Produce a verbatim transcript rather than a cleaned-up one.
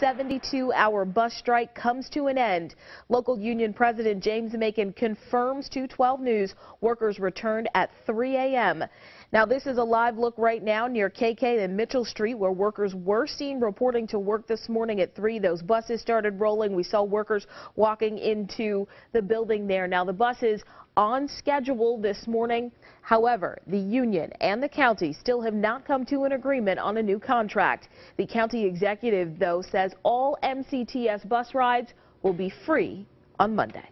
seventy-two hour bus strike comes to an end. Local union president James Macon confirms to twelve news workers returned at three A M Now, this is a live look right now near K K and Mitchell Street, where workers were seen reporting to work this morning at three. Those buses started rolling. We saw workers walking into the building there. Now, the buses on schedule this morning. However, the union and the county still have not come to an agreement on a new contract. The county executive, though, says all M C T S bus rides will be free on Monday.